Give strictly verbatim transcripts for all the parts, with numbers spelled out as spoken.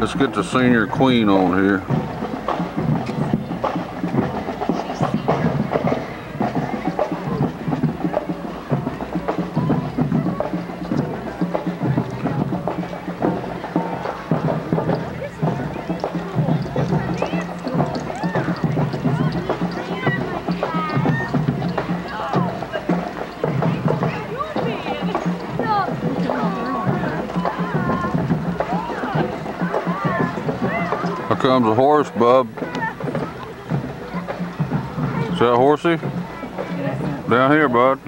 Let's get the senior queen on here. Here comes a horse, bub. Is that horsey? Down here, bud.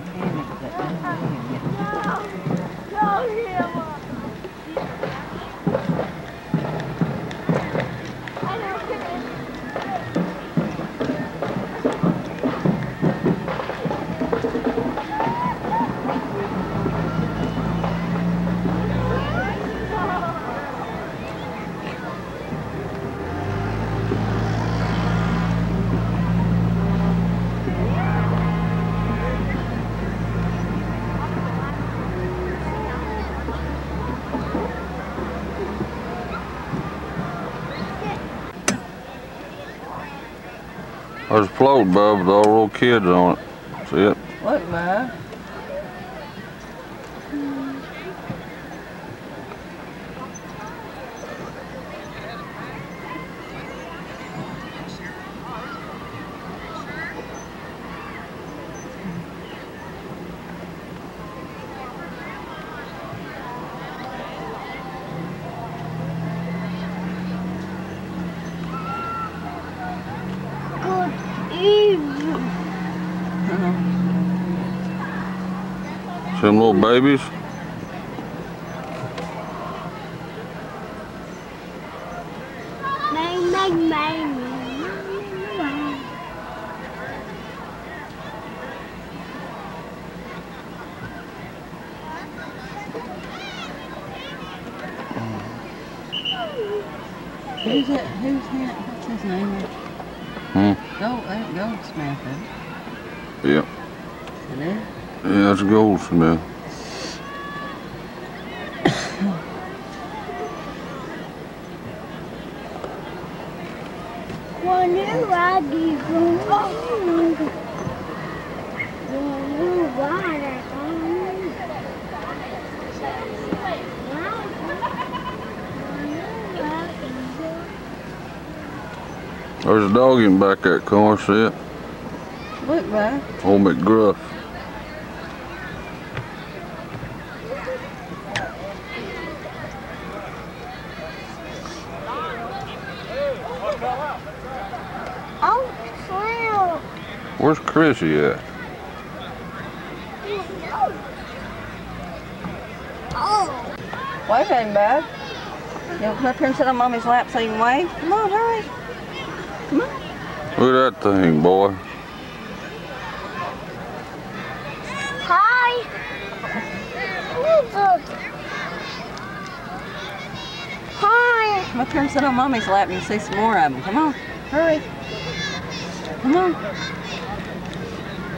There's a float, bub, with all the little kids on it. See it? Look, man. Some little babies. Who's that? Who's that? What's his name? Hmm. Gold, that goldsmith. Yep. Is that? Yeah, that's a goldsmith. Wonder why these rooms wonder why they're on. There's a dog in back that car, see it? What, man? Old McGruff. Oh, Phil. Where's Chrissy at? Oh. Wave at him, bud. You'll come up here and sit on Mommy's lap so you can wave? Come on, hurry. Look at that thing, boy. Hi. Hi. Come up here and sit on Mommy's lap and see some more of them. Come on. Hurry. Come on.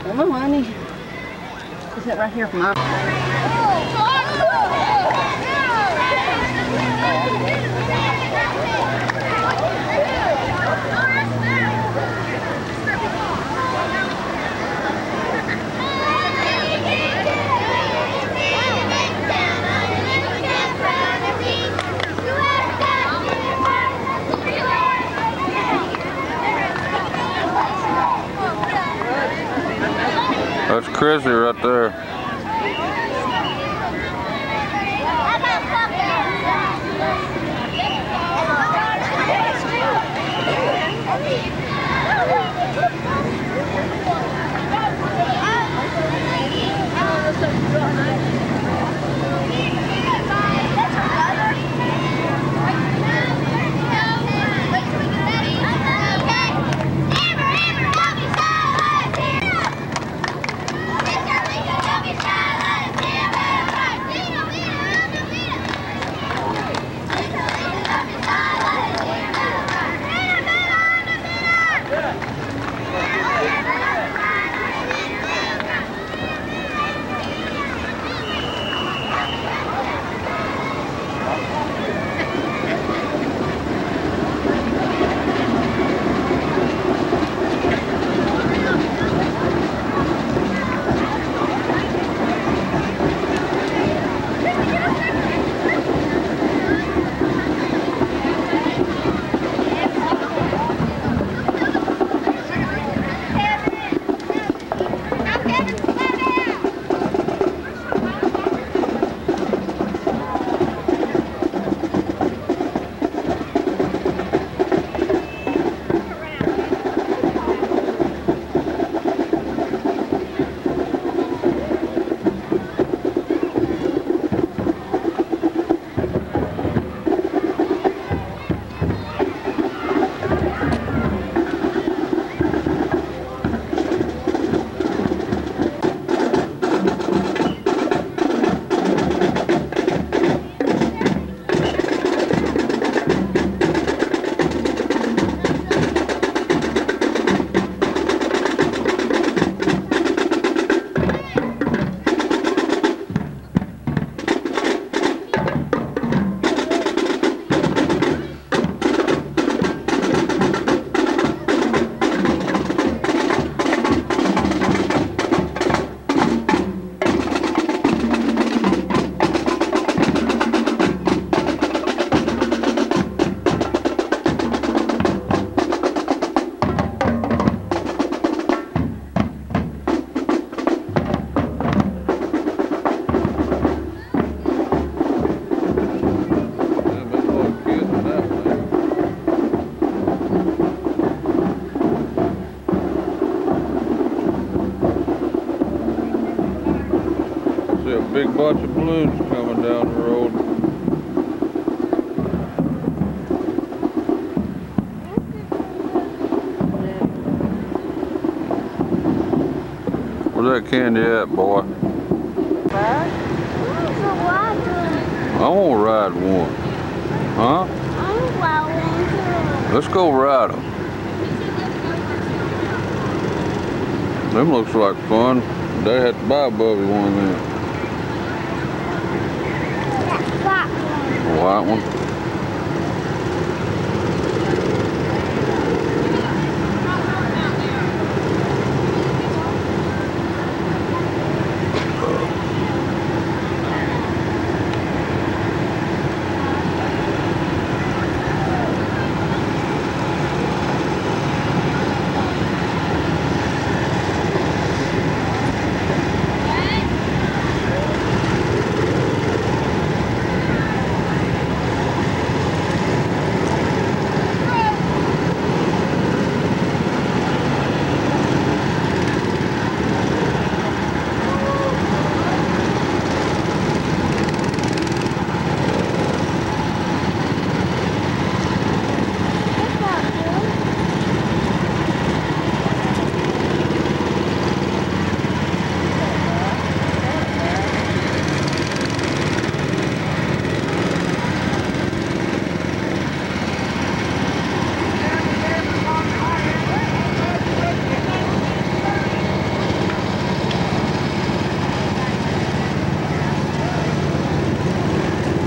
Come on, honey. Is that right here for Mom? That's Chrissy right there. big bunch of balloons coming down the road. Where's that candy at, boy? What? I want to ride one. Huh? I want to ride one too. Let's go ride them. Them looks like fun. They had to buy Bubby one then. That white one.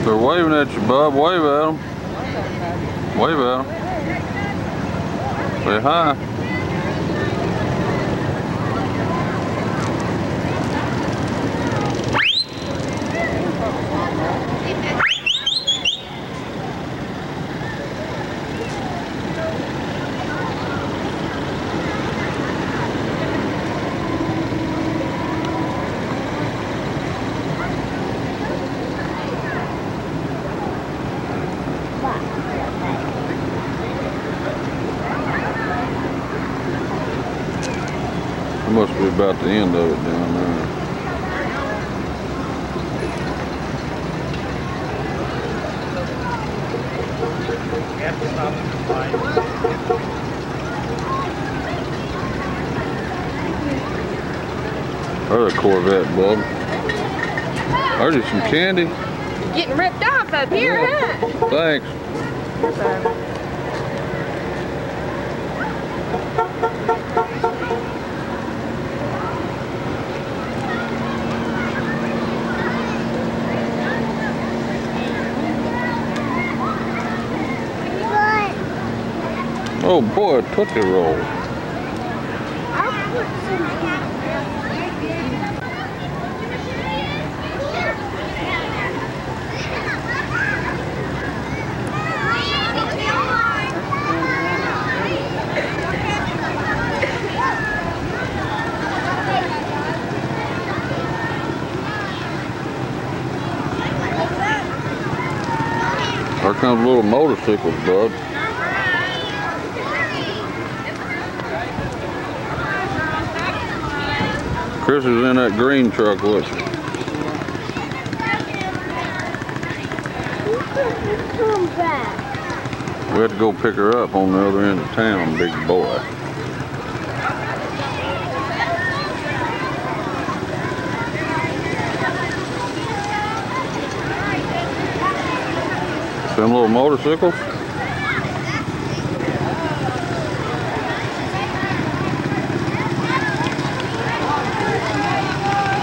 The white waving at you, bub. Wave at them. Wave at them. Say hi. Must be about the end of it down there. There's a Corvette, bub. There's you some candy. You're getting ripped off up here, huh? Thanks. Sorry. Oh boy, Tootsie Roll. There comes little motorcycles, bud. Chrissy's in that green truck with you. We have to go pick her up on the other end of town, big boy. Them little motorcycles?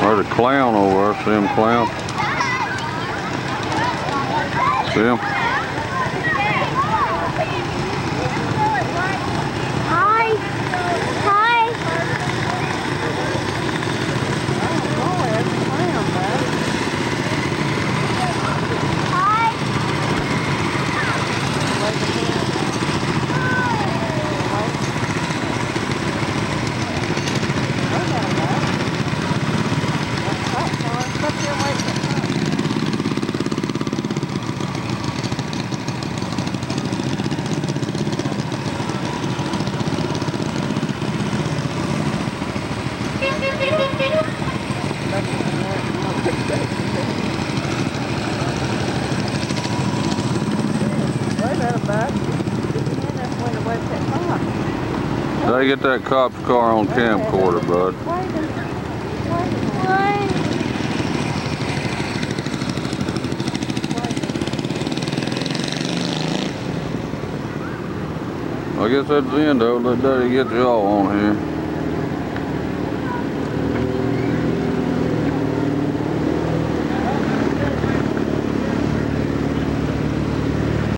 There's a clown over there. See him, clown? See him? Hi. They get that cop's car on camcorder, bud. I guess that's the end of it. Let Daddy get y'all on here.